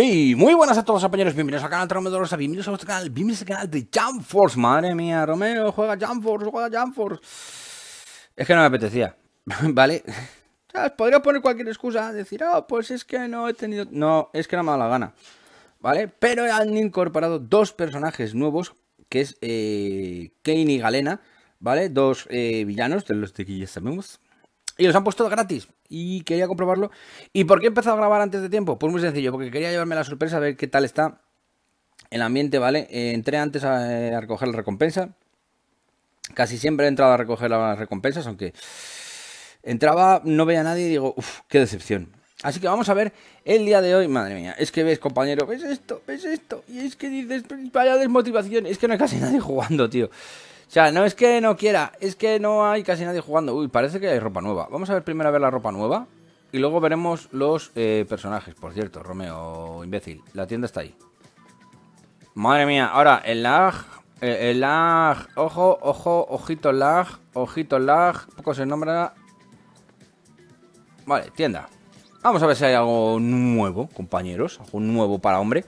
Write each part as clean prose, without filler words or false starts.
Hey, muy buenas a todos, compañeros. Bienvenidos al canal de Romeo Dolorosa. Bienvenidos a vuestro canal. Bienvenidos al canal de Jump Force. Madre mía, Romeo, juega Jump Force. Es que no me apetecía, ¿vale? ¿Sabes? Podría poner cualquier excusa. Decir, oh, pues es que no he tenido... No, es que no me ha dado la gana, ¿vale? Pero han incorporado dos personajes nuevos, que es Kane y Galena, ¿vale? Dos villanos, de los de que ya sabemos. Y los han puesto gratis. Y quería comprobarlo. ¿Y por qué he empezado a grabar antes de tiempo? Pues muy sencillo, porque quería llevarme la sorpresa, a ver qué tal está el ambiente, ¿vale? Entré antes a recoger la recompensa. Casi siempre he entrado a recoger las recompensas, aunque entraba, no veía a nadie y digo, uff, qué decepción. Así que vamos a ver el día de hoy. Madre mía, es que ves, compañero, ves esto. Y es que dices, vaya desmotivación. Es que no hay casi nadie jugando, tío. O sea, no es que no quiera, es que no hay casi nadie jugando. Uy, parece que hay ropa nueva. Vamos a ver primero la ropa nueva y luego veremos los personajes. Por cierto, Romeo, imbécil, la tienda está ahí. Madre mía, ahora el lag, ojito lag, poco se nombra. Vale, tienda. Vamos a ver si hay algo nuevo, compañeros, algo nuevo para hombre.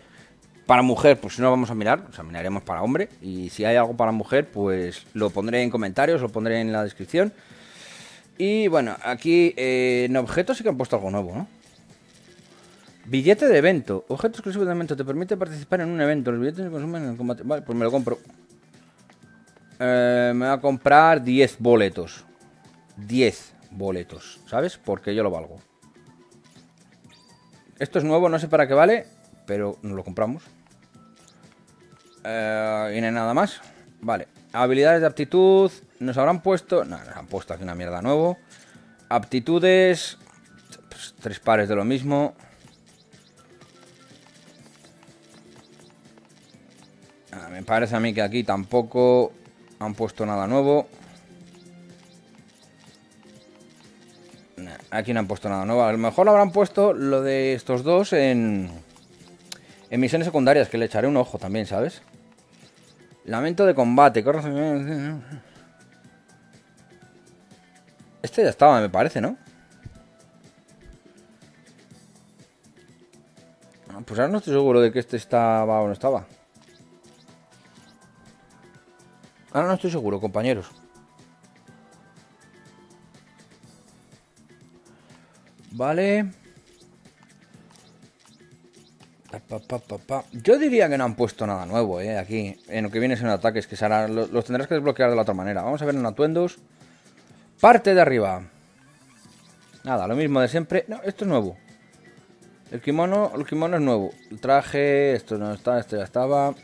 Para mujer, pues si no vamos a mirar, o sea, miraremos para hombre. Y si hay algo para mujer, pues lo pondré en comentarios, lo pondré en la descripción. Y bueno, aquí en objetos sí que han puesto algo nuevo, ¿no? Billete de evento. Objeto exclusivo de evento. Te permite participar en un evento. Los billetes se consumen en el combate. Vale, pues me lo compro. Me voy a comprar 10 boletos. 10 boletos, ¿sabes? Porque yo lo valgo. Esto es nuevo, no sé para qué vale, pero nos lo compramos. Y no hay nada más. Vale, habilidades de aptitud. Nos habrán puesto... No, nos han puesto aquí una mierda nuevo. Aptitudes, pues, 3 pares de lo mismo. Me parece a mí que aquí tampoco han puesto nada nuevo. Aquí no han puesto nada nuevo. A lo mejor habrán puesto lo de estos dos en misiones secundarias, que le echaré un ojo también, ¿sabes? Lamento de combate. Este ya estaba, me parece, ¿no? Pues ahora no estoy seguro de que este estaba o no estaba. Ahora no estoy seguro, compañeros. Vale. Yo diría que no han puesto nada nuevo, aquí, en lo que viene son ataques, que será, los tendrás que desbloquear de la otra manera. Vamos a ver en atuendos. Parte de arriba. Nada, lo mismo de siempre. No, esto es nuevo. El kimono es nuevo. El traje, esto no está, esto ya estaba.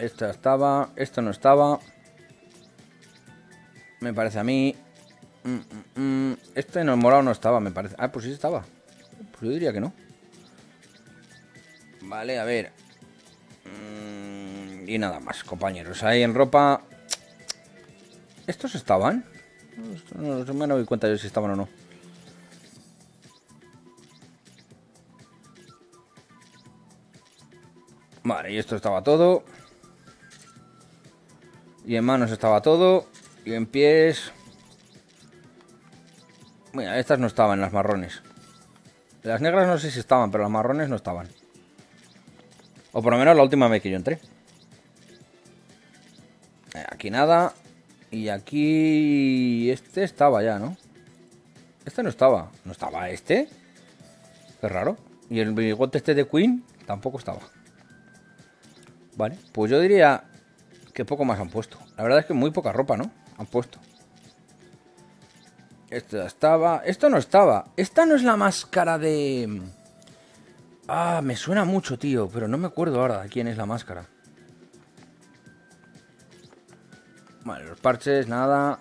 Esto ya estaba, esto no estaba. Me parece a mí. Este en el morado no estaba, me parece. Ah, pues sí estaba. Pues yo diría que no. Vale, a ver. Y nada más, compañeros. Ahí en ropa. ¿Estos estaban? No me doy cuenta yo si estaban o no. Vale, y esto estaba todo. Y en manos estaba todo. Y en pies. Mira, estas no estaban, las marrones. Las negras no sé si estaban, pero las marrones no estaban. O por lo menos la última vez que yo entré. Aquí nada. Y aquí... Este estaba ya, ¿no? Este no estaba. ¿No estaba este? Qué raro. Y el bigote este de Queen tampoco estaba. Vale, pues yo diría que poco más han puesto. La verdad es que muy poca ropa, ¿no? Han puesto. Esto ya estaba. Esto no estaba. Esta no es la máscara de... Ah, me suena mucho, tío, pero no me acuerdo ahora de quién es la máscara. Vale, los parches, nada.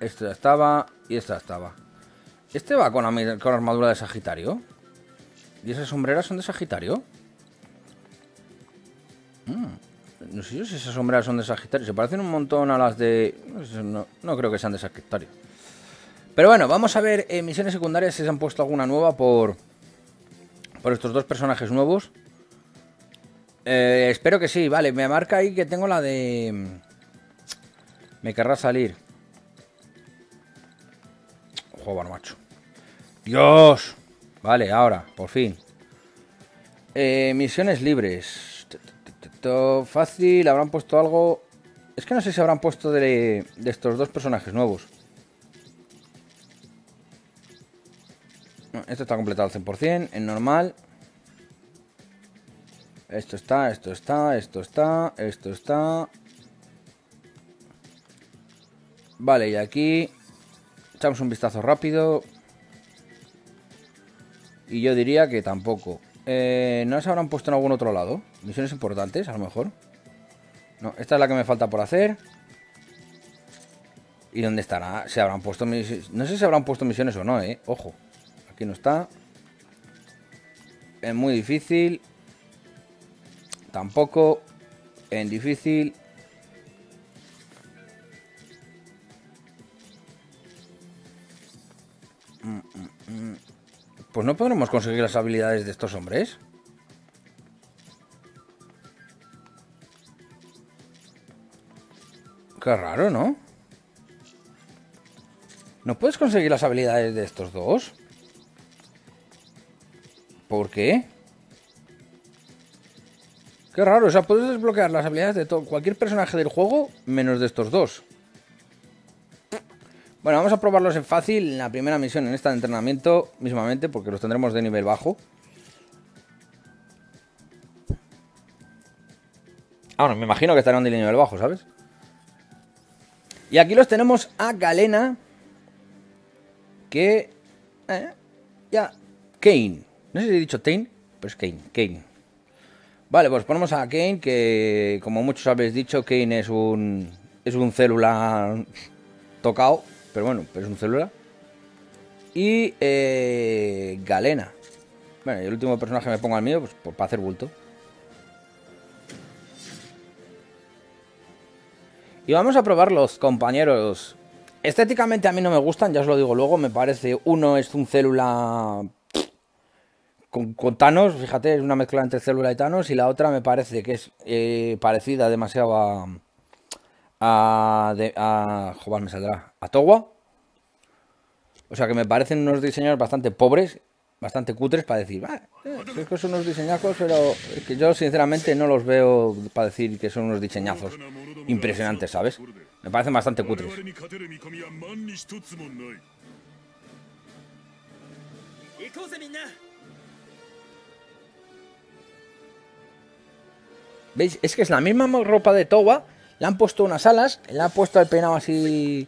Esto ya estaba y esta ya estaba. ¿Este va con armadura de Sagitario? ¿Y esas sombreras son de Sagitario? No sé yo si esas sombreras son de Sagitario. Se parecen un montón a las de... No creo que sean de Sagitario. Pero bueno, vamos a ver misiones secundarias si se han puesto alguna nueva por estos dos personajes nuevos. Espero que sí. Vale, me marca ahí que tengo la de... Me querrá salir. Joder, macho. ¡Dios! Vale, ahora, por fin. Misiones libres. Fácil, habrán puesto algo... Es que no sé si habrán puesto de estos dos personajes nuevos. Esto está completado al 100%, en normal. Esto está, esto está, esto está, esto está. Vale, y aquí echamos un vistazo rápido. Y yo diría que tampoco. ¿No se habrán puesto en algún otro lado? Misiones importantes, a lo mejor. No, esta es la que me falta por hacer. ¿Y dónde estará? ¿Se habrán puesto misiones? No sé si habrán puesto misiones o no, eh. Ojo, aquí no está. Es muy difícil. Tampoco. En difícil. Pues no podremos conseguir las habilidades de estos hombres. Qué raro, ¿no? ¿No puedes conseguir las habilidades de estos dos? ¿Por qué? Qué raro, o sea, puedes desbloquear las habilidades de cualquier personaje del juego, menos de estos dos. Bueno, vamos a probarlos en fácil, en la primera misión, en esta de entrenamiento, mismamente, porque los tendremos de nivel bajo. Ah, no, me imagino que estarán de nivel bajo, ¿sabes? Y aquí los tenemos a Galena, que... ya, Kane. No sé si he dicho Tain, pero es Kane, Kane. Vale, pues ponemos a Kane, que como muchos habéis dicho, Kane es un célula tocado, pero bueno, pero es un célula. Y Galena. Bueno, y el último personaje me pongo al mío, pues para hacer bulto. Y vamos a probarlos, compañeros. Estéticamente a mí no me gustan, ya os lo digo luego, me parece uno es un célula... Con Thanos, fíjate, es una mezcla entre célula y Thanos. Y la otra me parece que es parecida demasiado a joder, me saldrá a Towa. O sea que me parecen unos diseños bastante pobres, bastante cutres para decir es que son unos diseñazos, pero es que yo sinceramente no los veo para decir que son unos diseñazos impresionantes, ¿sabes? Me parecen bastante cutres. ¿Veis? Es que es la misma ropa de Towa. Le han puesto unas alas. Le han puesto el peinado así.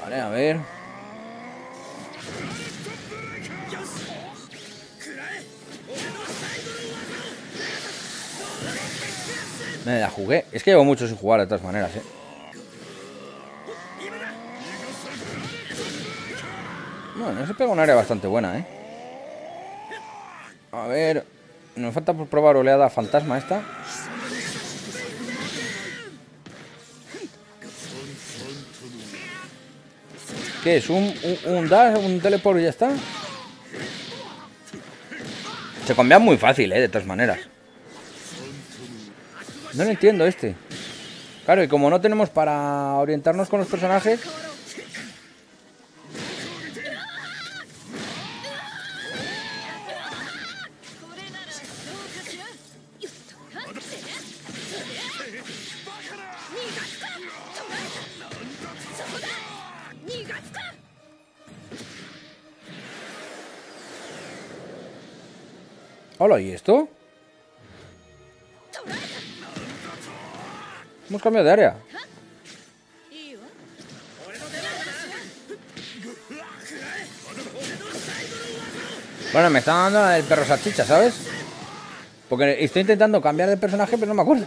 Vale, a ver. Me la jugué. Es que llevo mucho sin jugar de todas maneras, eh. Bueno, se pega un área bastante buena, ¿eh? A ver... Nos falta por probar oleada fantasma esta. ¿Qué es? ¿Un dash? ¿Un teleport y ya está? Se combina muy fácil, ¿eh? De todas maneras. No lo entiendo este. Claro, y como no tenemos para orientarnos con los personajes... Hola, ¿y esto? Hemos cambiado de área. Bueno, me está dando la del perro salchicha, ¿sabes? Porque estoy intentando cambiar de personaje, pero no me acuerdo.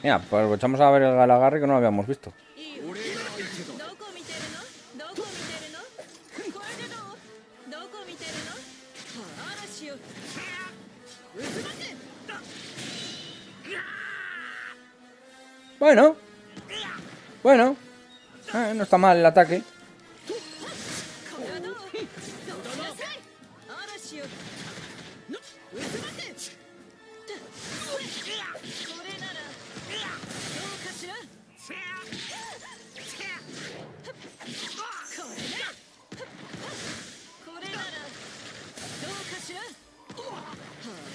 Mira, pues aprovechamos a ver el agarre que no lo habíamos visto. Bueno, no está mal el ataque.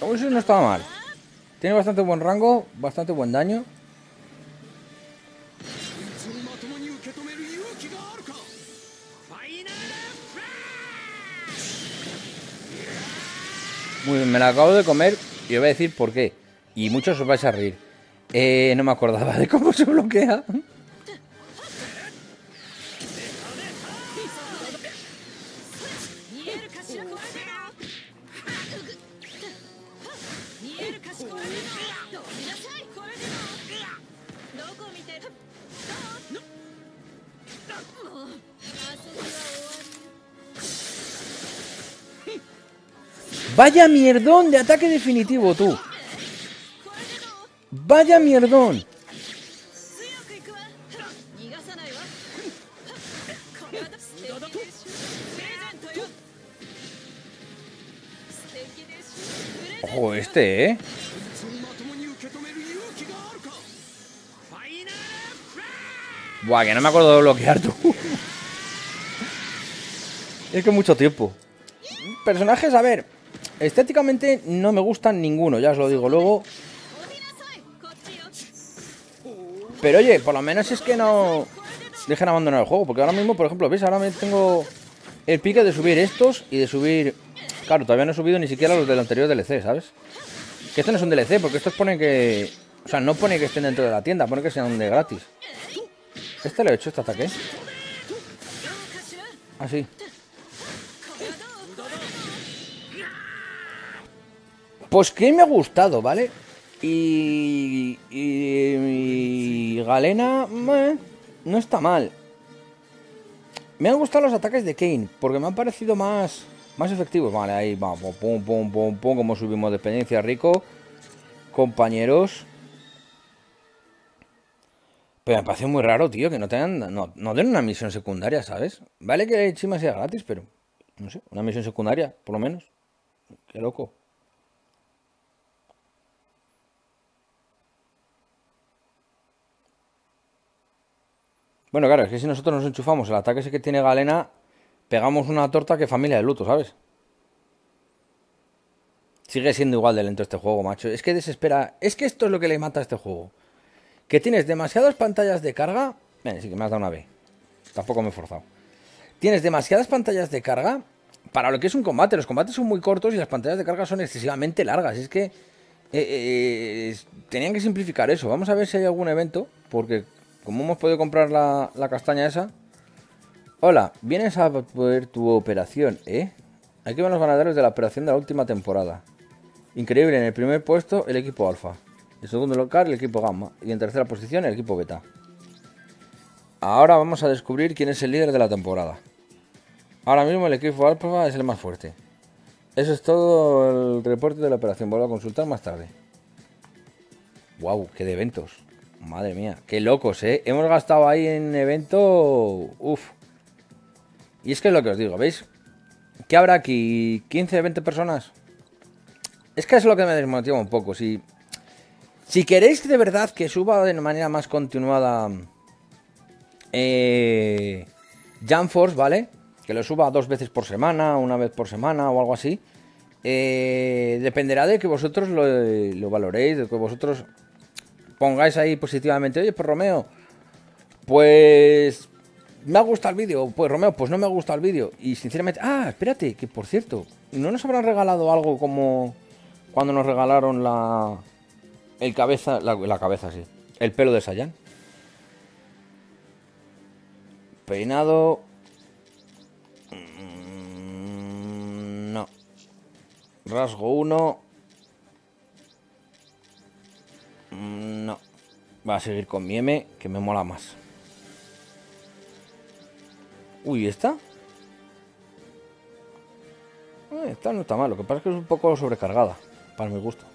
Aún así no estaba mal. Tiene bastante buen rango, bastante buen daño. Muy bien, me la acabo de comer y os voy a decir por qué. Y muchos os vais a reír. No me acordaba de cómo se bloquea. Vaya mierdón de ataque definitivo, tú. Vaya mierdón. Ojo, este, ¿eh? Buah, que no me acuerdo de bloquear, tú. Es que mucho tiempo. Personajes, a ver. Estéticamente no me gustan ninguno, ya os lo digo luego. Pero oye, por lo menos es que no dejen abandonar el juego. Porque ahora mismo, por ejemplo, ¿veis? Ahora me tengo el pique de subir estos y de subir... Claro, todavía no he subido ni siquiera los del anterior DLC, ¿sabes? Que esto no es un DLC, porque estos ponen que... O sea, no pone que estén dentro de la tienda, pone que sean de gratis. Este le he hecho este ataque. Así. Pues que me ha gustado, ¿vale? Y Galena... no está mal. Me han gustado los ataques de Kane, porque me han parecido más efectivos. Vale, ahí vamos. Pum, pum, pum, pum. Como subimos de experiencia, rico. Compañeros. Pero me parece muy raro, tío, que no tengan... No den una misión secundaria, ¿sabes? Vale que el Chima sea gratis, pero... No sé, una misión secundaria, por lo menos. Qué loco. Bueno, claro, es que si nosotros nos enchufamos el ataque ese que tiene Galena, pegamos una torta que familia de luto, ¿sabes? Sigue siendo igual de lento este juego, macho. Es que desespera... Es que esto es lo que le mata a este juego. Que tienes demasiadas pantallas de carga... sí que me has dado una B. Tampoco me he forzado. Tienes demasiadas pantallas de carga para lo que es un combate. Los combates son muy cortos y las pantallas de carga son excesivamente largas. Es que... tenían que simplificar eso. Vamos a ver si hay algún evento, porque... Como hemos podido comprar la castaña esa. Hola, vienes a ver tu operación, ¿eh? Aquí van los ganadores de la operación de la última temporada. Increíble, en el primer puesto el equipo alfa. En el segundo lugar el equipo gamma. Y en tercera posición el equipo beta. Ahora vamos a descubrir quién es el líder de la temporada. Ahora mismo el equipo alfa es el más fuerte. Eso es todo el reporte de la operación. Vuelvo a consultar más tarde. Wow, qué de eventos. Madre mía, qué locos, ¿eh? Hemos gastado ahí en evento... Uf. Y es que es lo que os digo, ¿veis? ¿Qué habrá aquí? ¿15, 20 personas? Es que es lo que me desmotiva un poco. Si queréis de verdad que suba de manera más continuada... Jump Force, ¿vale? Que lo suba 2 veces por semana, 1 vez por semana o algo así. Dependerá de que vosotros lo valoréis, de que vosotros... pongáis ahí positivamente, oye, pues Romeo, pues me ha gustado el vídeo, pues Romeo, pues no me ha gustado el vídeo. Y sinceramente, espérate, que por cierto, ¿no nos habrán regalado algo como cuando nos regalaron la cabeza, el pelo de Saiyan? Peinado... No. Rasgo 1... No, va a seguir con mi M, que me mola más. Uy, ¿esta? Esta no está mal, lo que pasa es que es un poco sobrecargada, para mi gusto.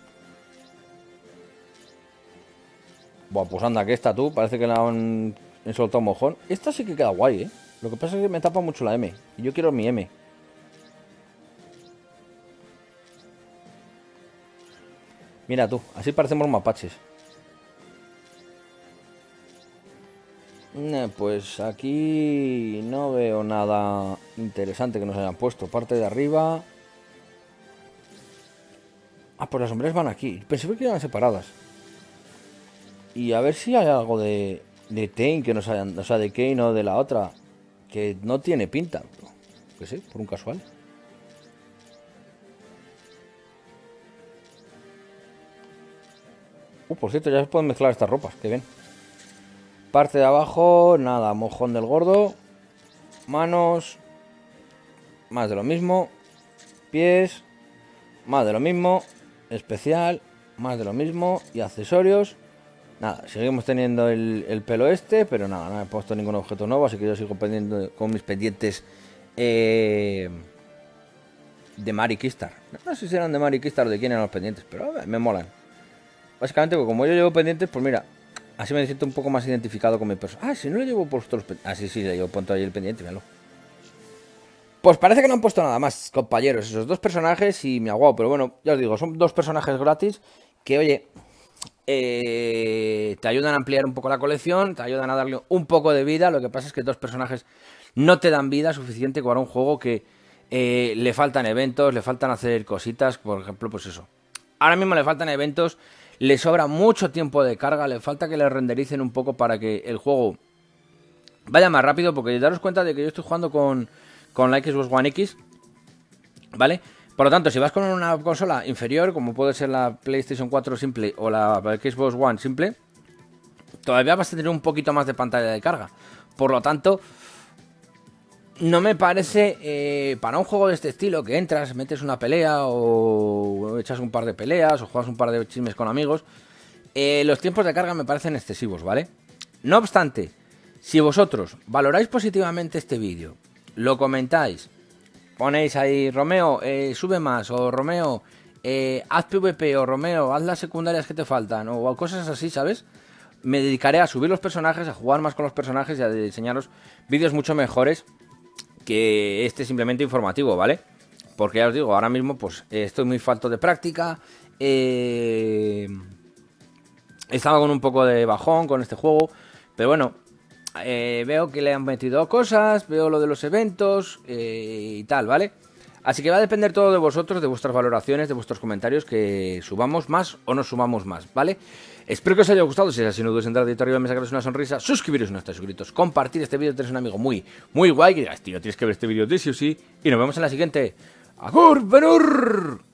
Buah, pues anda, que esta tú, parece que la han soltado mojón. Esta sí que queda guay, ¿eh? Lo que pasa es que me tapa mucho la M, y yo quiero mi M. Mira tú, así parecemos mapaches. Pues aquí no veo nada interesante que nos hayan puesto. Parte de arriba. Ah, pues las sombreras van aquí. Pensé que iban separadas. Y a ver si hay algo de Kane que no hayan... O sea, de Kane o de la otra. Que no tiene pinta. Que sí, por un casual. Por cierto, ya se pueden mezclar estas ropas. Qué bien. Parte de abajo, nada, mojón del gordo. Manos, más de lo mismo. Pies, más de lo mismo. Especial, más de lo mismo. Y accesorios, nada, seguimos teniendo el pelo este. Pero nada, no he puesto ningún objeto nuevo. Así que yo sigo pendiente, con mis pendientes de Mari Kistar. No sé si eran de Mari Kistar o de quién eran los pendientes, pero me molan. Básicamente, porque como yo llevo pendientes, pues mira, así me siento un poco más identificado con mi persona. Ah, si no le llevo puesto los pendientes. Ah, sí, le llevo puesto ahí el pendiente, míralo. Pues parece que no han puesto nada más, compañeros, esos dos personajes y mi aguado. Pero bueno, ya os digo, son dos personajes gratis que, oye, te ayudan a ampliar un poco la colección, te ayudan a darle un poco de vida. Lo que pasa es que dos personajes no te dan vida suficiente para un juego que le faltan eventos, le faltan hacer cositas, por ejemplo, pues eso. Ahora mismo le faltan eventos, le sobra mucho tiempo de carga, le falta que le rendericen un poco para que el juego vaya más rápido. Porque daros cuenta de que yo estoy jugando con la Xbox One X, ¿vale? Por lo tanto, si vas con una consola inferior, como puede ser la PlayStation 4 simple o la Xbox One simple, todavía vas a tener un poquito más de pantalla de carga. Por lo tanto, no me parece, para un juego de este estilo, que entras, metes una pelea o echas un par de peleas o juegas un par de chismes con amigos, los tiempos de carga me parecen excesivos, ¿vale? No obstante, si vosotros valoráis positivamente este vídeo, lo comentáis, ponéis ahí, Romeo, sube más, o Romeo, haz PvP, o Romeo, haz las secundarias que te faltan, o cosas así, ¿sabes? Me dedicaré a subir los personajes, a jugar más con los personajes y a diseñaros vídeos mucho mejores que este simplemente informativo, ¿vale? Porque ya os digo, ahora mismo pues estoy muy falto de práctica. Estaba con un poco de bajón con este juego. Pero bueno, veo que le han metido cosas, veo lo de los eventos y tal, ¿vale? Así que va a depender todo de vosotros, de vuestras valoraciones, de vuestros comentarios, que subamos más o no subamos más, ¿vale? Espero que os haya gustado. Si es así, no dudes en dar dedito arriba, me sacaros una sonrisa, suscribiros si no estáis suscritos, compartir este vídeo, tenéis un amigo muy, muy guay que digas, tío, tienes que ver este vídeo de sí o sí, y nos vemos en la siguiente. ¡Agur, venur!